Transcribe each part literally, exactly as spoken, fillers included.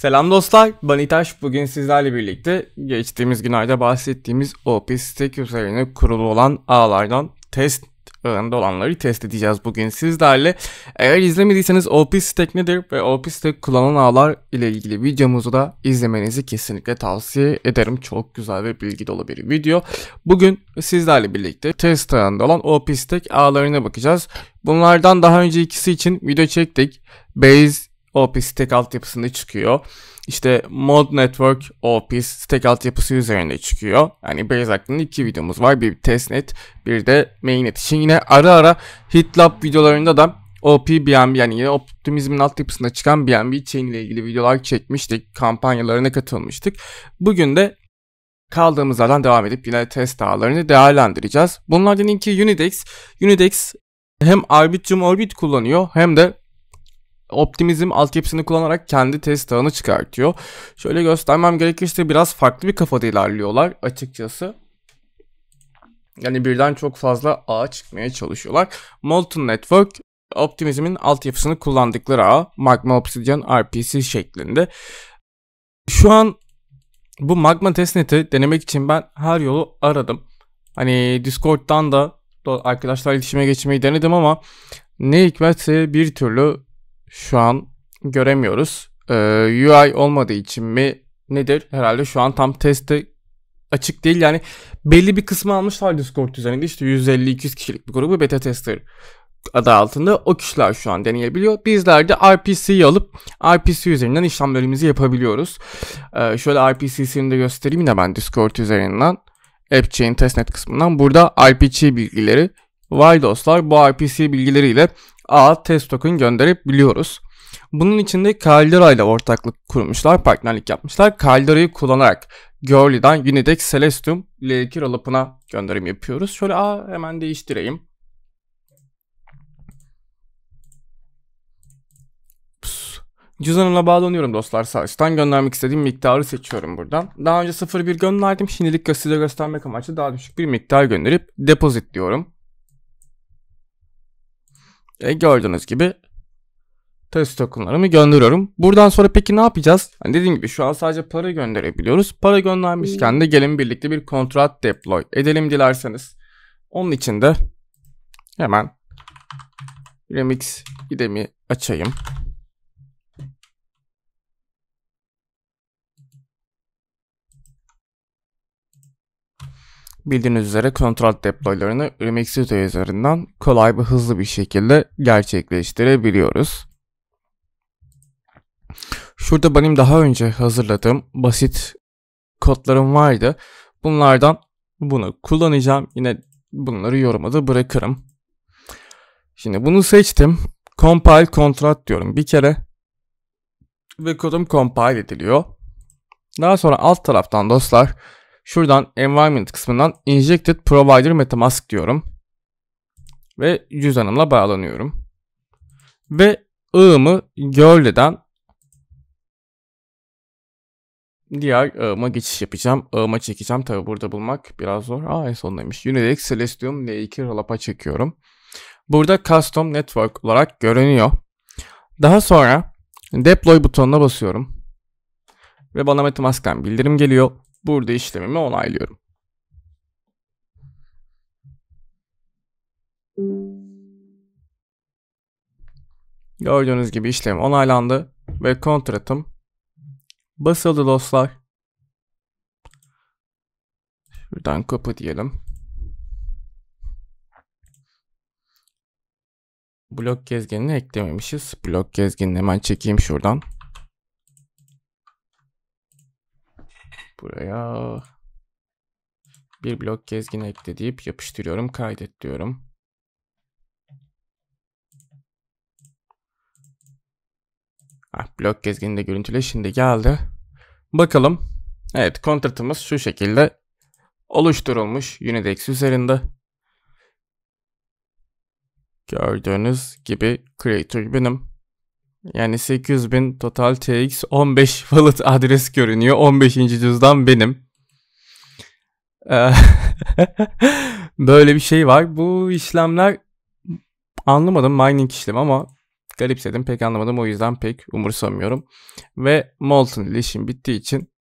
Selam dostlar, Banitaş. Bugün sizlerle birlikte geçtiğimiz günlerde bahsettiğimiz OPStack üzerine kurulu olan ağlardan test ağında olanları test edeceğiz bugün sizlerle. Eğer izlemediyseniz OPStack nedir ve OPStack kullanan ağlar ile ilgili videomuzu da izlemenizi kesinlikle tavsiye ederim. Çok güzel ve bilgi dolu bir video. Bugün sizlerle birlikte test ağında olan OPStack ağlarına bakacağız. Bunlardan daha önce ikisi için video çektik. Base OPStack altyapısında çıkıyor. İşte Mod Network OPStack altyapısı üzerinde çıkıyor. Yani Base hakkında iki videomuz var. Bir testnet, bir de mainnet için. Yine ara ara Hitlab videolarında da O P B N B, yani yine Optimism'in altyapısında çıkan B N B chain ile ilgili videolar çekmiştik. Kampanyalarına katılmıştık. Bugün de kaldığımız yerden devam edip yine test ağlarını değerlendireceğiz. Bunlardan ilki Unidex. Unidex hem Arbitrum Orbit kullanıyor hem de Optimism altyapısını kullanarak kendi test ağını çıkartıyor. Şöyle göstermem gerekirse biraz farklı bir kafada ilerliyorlar açıkçası. Yani birden çok fazla ağa çıkmaya çalışıyorlar. Molten Network, Optimism'in altyapısını kullandıkları ağ, Magma Obsidian R P C şeklinde. Şu an bu Magma testneti denemek için ben her yolu aradım. Hani Discord'dan da arkadaşlar iletişime geçmeyi denedim ama ne hikmetse bir türlü şu an göremiyoruz. Ee, U I olmadığı için mi nedir? Herhalde şu an tam teste açık değil. Yani belli bir kısmı almışlar Discord üzerinde. İşte yüz elli iki yüz kişilik bir grubu beta tester adı altında. O kişiler şu an deneyebiliyor. Bizler de R P C'yi alıp R P C üzerinden işlemlerimizi yapabiliyoruz. Ee, şöyle R P C'sini de göstereyim de ben Discord üzerinden. AppChain testnet kısmından. Burada R P C bilgileri var dostlar. Bu R P C bilgileriyle A test token gönderebiliyoruz. Bunun için de Caldera ile ortaklık kurmuşlar, partnerlik yapmışlar. Caldera'yı kullanarak Girly'den Unidex Celestium N iki rolup'una gönderim yapıyoruz. Şöyle A hemen değiştireyim. Pus. Cüzdanımla bağlanıyorum dostlar. Sağdan göndermek istediğim miktarı seçiyorum buradan. Daha önce sıfır nokta bir gönderdim. Şimdilik size göstermek amaçlı daha düşük bir miktar gönderip deposit diyorum. E gördüğünüz gibi test tokenlarımı gönderiyorum. Buradan sonra peki ne yapacağız? Yani dediğim gibi şu an sadece para gönderebiliyoruz. Para göndermişken de gelin birlikte bir kontrat deploy edelim dilerseniz. Onun için de hemen Remix I D E'mi açayım. Bildiğiniz üzere kontrat deploylarını Remix I D E üzerinden kolay ve hızlı bir şekilde gerçekleştirebiliyoruz. Şurada benim daha önce hazırladığım basit kodlarım vardı. Bunlardan bunu kullanacağım. Yine bunları yoruma da bırakırım. Şimdi bunu seçtim. Compile kontrat diyorum bir kere. Ve kodum compile ediliyor. Daha sonra alt taraftan dostlar, şuradan environment kısmından injected provider MetaMask diyorum. Ve cüzdanımla bağlanıyorum. Ve ağımı Girly'den diğer ağıma geçiş yapacağım. Ağıma çekeceğim. Tabi burada bulmak biraz zor. Aa en sondaymış. Unidex Celestium N iki rolup'a çekiyorum. Burada custom network olarak görünüyor. Daha sonra deploy butonuna basıyorum. Ve bana MetaMask'tan bildirim geliyor. Burada işlemimi onaylıyorum. Gördüğünüz gibi işlem onaylandı ve kontratım basıldı dostlar. Şuradan kapı diyelim. Blok gezgenini eklememişiz. Blok gezgenini hemen çekeyim şuradan. Buraya bir blok gezgin ekle deyip yapıştırıyorum. Kaydet diyorum. Ah, blok gezgini de görüntüle şimdi geldi. Bakalım. Evet, kontratımız şu şekilde oluşturulmuş Unidex üzerinde. Gördüğünüz gibi creator benim. Yani sekiz yüz bin total T X on beş wallet adres görünüyor. on beşinci cüzdan benim. Böyle bir şey var. Bu işlemler anlamadım, mining işlemi ama garipsedim. Pek anlamadım. O yüzden pek umursamıyorum. Ve Molten ile işim bittiği için,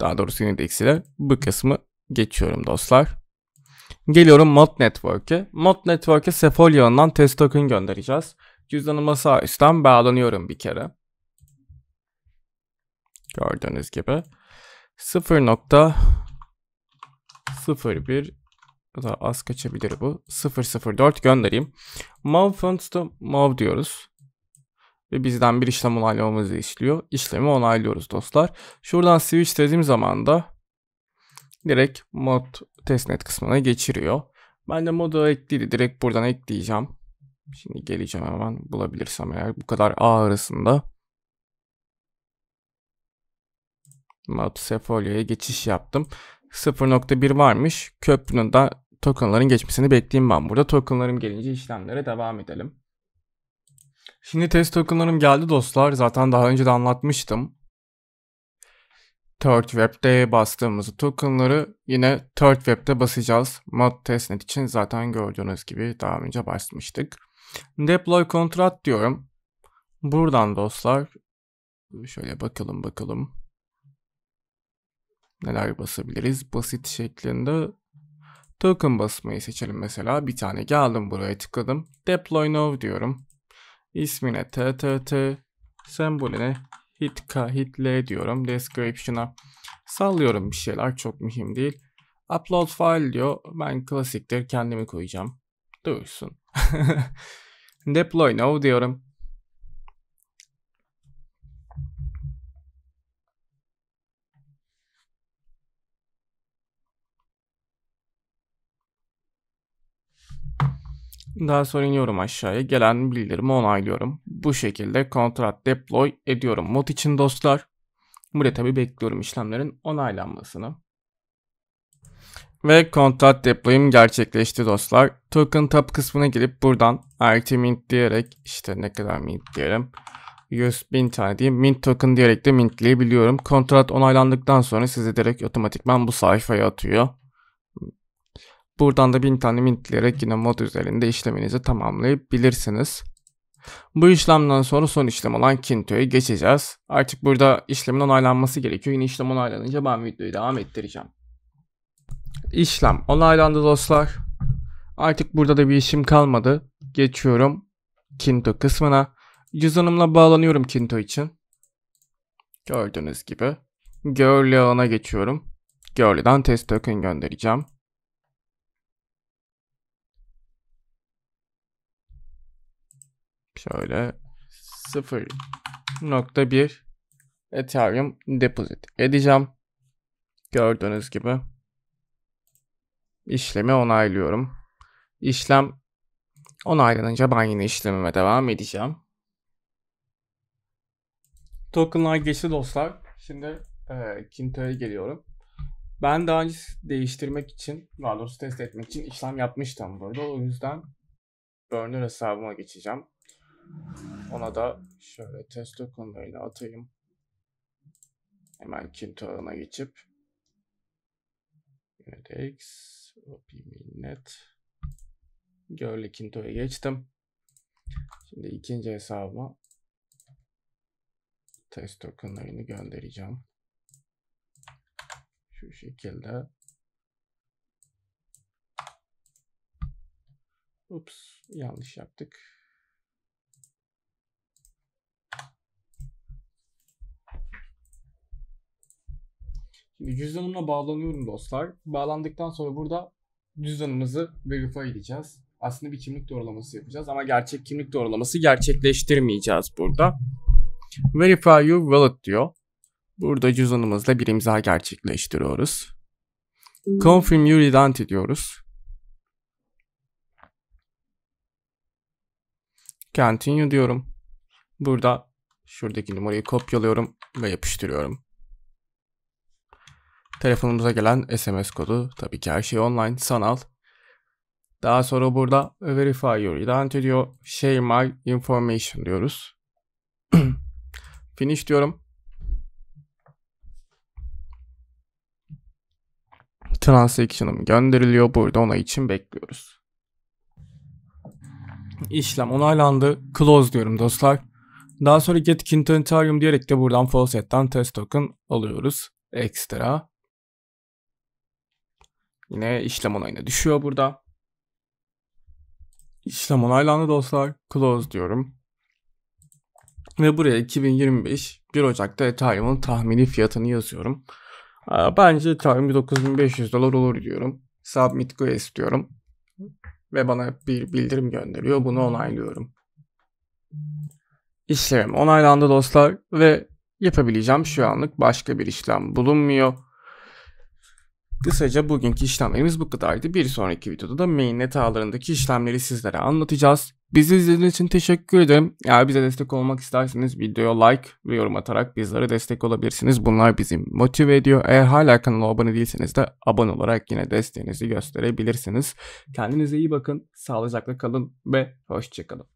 daha doğrusu Unidex ile bu kısmı geçiyorum dostlar. Geliyorum Mod Network'e. Mod Network'e Cepholion'dan test token göndereceğiz. Cüzdanıma sağ üstten bağlanıyorum bir kere. Gördüğünüz gibi sıfır nokta sıfır bir daha az kaçabilir bu. sıfır sıfır dört göndereyim. Move funds to move diyoruz. Ve bizden bir işlem onaylamamızı işliyor. İşlemi onaylıyoruz dostlar. Şuradan switch dediğim zaman da direkt mod testnet kısmına geçiriyor. Ben de modu ekledi. Direkt buradan ekleyeceğim. Şimdi geleceğim hemen, bulabilirsem eğer, bu kadar ağ arasında. Mod Cepholion'a geçiş yaptım. sıfır nokta bir varmış. Köprünün de tokenların geçmesini bekleyeyim ben burada. Tokenlarım gelince işlemlere devam edelim. Şimdi test tokenlarım geldi dostlar. Zaten daha önce de anlatmıştım. Third Web'de bastığımız tokenları yine Third Web'de basacağız. Mod testnet için zaten gördüğünüz gibi daha önce basmıştık. Deploy Contract diyorum. Buradan dostlar şöyle bakalım bakalım. Neler basabiliriz? Basit şeklinde token basmayı seçelim mesela. Bir tane geldim, buraya tıkladım. Deploy Now diyorum. İsmine T T T, sembolüne Hitka, Hitle diyorum. Description'a sallıyorum bir şeyler, çok mühim değil. Upload File diyor. Ben klasiktir, kendimi koyacağım. Dursun. Deploy Now diyorum. Daha sonra iniyorum aşağıya. Gelen bildirimi onaylıyorum. Bu şekilde kontrat deploy ediyorum mod için dostlar. Burada tabi bekliyorum işlemlerin onaylanmasını. Ve kontrat deploy'um gerçekleşti dostlar. Token tab kısmına gelip buradan R T mint diyerek, işte ne kadar mint diyelim, yüz bin tane diyeyim, mint token diyerek de mintleyebiliyorum. Kontrat onaylandıktan sonra sizi direkt otomatikman bu sayfaya atıyor. Buradan da bin tane mintleyerek yine mod üzerinde işleminizi tamamlayabilirsiniz. Bu işlemden sonra son işlem olan Kinto'ya geçeceğiz. Artık burada işlemin onaylanması gerekiyor. Yine işlem onaylanınca ben videoyu devam ettireceğim. İşlem onaylandı dostlar. Artık burada da bir işim kalmadı. Geçiyorum Kinto kısmına. Cüzdanımla bağlanıyorum Kinto için. Gördüğünüz gibi. Görlü ağına geçiyorum. Görlü'den test token göndereceğim. Şöyle sıfır nokta bir Ethereum deposit edeceğim. Gördüğünüz gibi işlemi onaylıyorum. İşlem onaylanınca ben yine işlemime devam edeceğim. Tokenlar geçti dostlar. Şimdi e, Kinto'ya geliyorum. Ben daha önce değiştirmek için, daha doğrusu test etmek için işlem yapmıştım burada. O yüzden burner hesabıma geçeceğim. Ona da şöyle test tokenlarıyla atayım. Hemen Kinto ağına geçip Unidex, O P Net, Görlü Kinto'ya geçtim. Şimdi ikinci hesabıma test tokenlarını göndereceğim. Şu şekilde. Ups, yanlış yaptık. Şimdi cüzdanımla bağlanıyorum dostlar. Bağlandıktan sonra burada cüzdanımızı verify edeceğiz. Aslında bir kimlik doğrulaması yapacağız ama gerçek kimlik doğrulaması gerçekleştirmeyeceğiz burada. Verify your wallet diyor. Burada cüzdanımızla bir imza gerçekleştiriyoruz. Confirm your identity diyoruz. Continue diyorum. Burada şuradaki numarayı kopyalıyorum ve yapıştırıyorum. Telefonumuza gelen S M S kodu, tabii ki her şey online, sanal. Daha sonra burada verify your identity diyor. Share my information diyoruz. Finish diyorum. Transaction'ım gönderiliyor. Burada onay için bekliyoruz. İşlem onaylandı. Close diyorum dostlar. Daha sonra get Kinto Ethereum diyerek de buradan faucet'ten test token alıyoruz. Ekstra. Yine işlem onayına düşüyor burada. İşlem onaylandı dostlar. Close diyorum. Ve buraya iki bin yirmi beş bir Ocak'ta Ethereum'un tahmini fiyatını yazıyorum. Bence Ethereum dokuz bin beş yüz dolar olur diyorum. Submit go istiyorum. Ve bana bir bildirim gönderiyor. Bunu onaylıyorum. İşlemim onaylandı dostlar. Ve yapabileceğim şu anlık başka bir işlem bulunmuyor. Kısaca bugünkü işlemlerimiz bu kadardı. Bir sonraki videoda da mainnet ağlarındaki işlemleri sizlere anlatacağız. Bizi izlediğiniz için teşekkür ederim. Eğer bize destek olmak isterseniz videoya like ve yorum atarak bizlere destek olabilirsiniz. Bunlar bizi motive ediyor. Eğer hala kanala abone değilseniz de abone olarak yine desteğinizi gösterebilirsiniz. Kendinize iyi bakın, sağlıcakla kalın ve hoşça kalın.